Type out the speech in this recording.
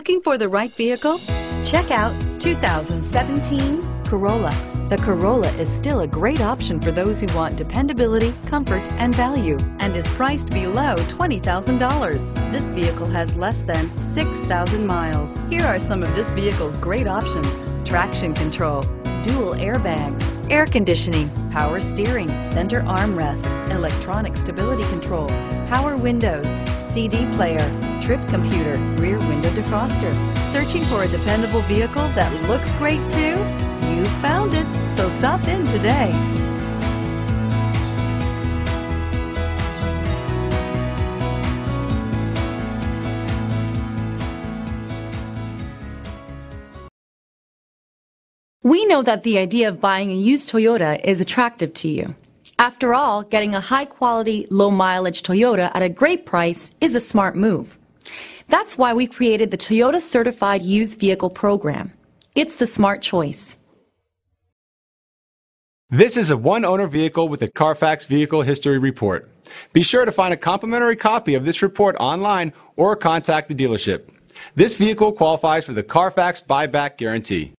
Looking for the right vehicle? Check out 2017 Corolla. The Corolla is still a great option for those who want dependability, comfort, and value, and is priced below $20,000. This vehicle has less than 6,000 miles. Here are some of this vehicle's great options: traction control, dual airbags, air conditioning, power steering, center armrest, electronic stability control, power windows, CD player, trip computer, rear window defroster. Searching for a dependable vehicle that looks great too? You found it, so stop in today. We know that the idea of buying a used Toyota is attractive to you. After all, getting a high-quality, low-mileage Toyota at a great price is a smart move. That's why we created the Toyota Certified Used Vehicle Program. It's the smart choice. This is a one-owner vehicle with a Carfax Vehicle History Report. Be sure to find a complimentary copy of this report online or contact the dealership. This vehicle qualifies for the Carfax Buyback Guarantee.